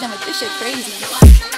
them with this shit crazy.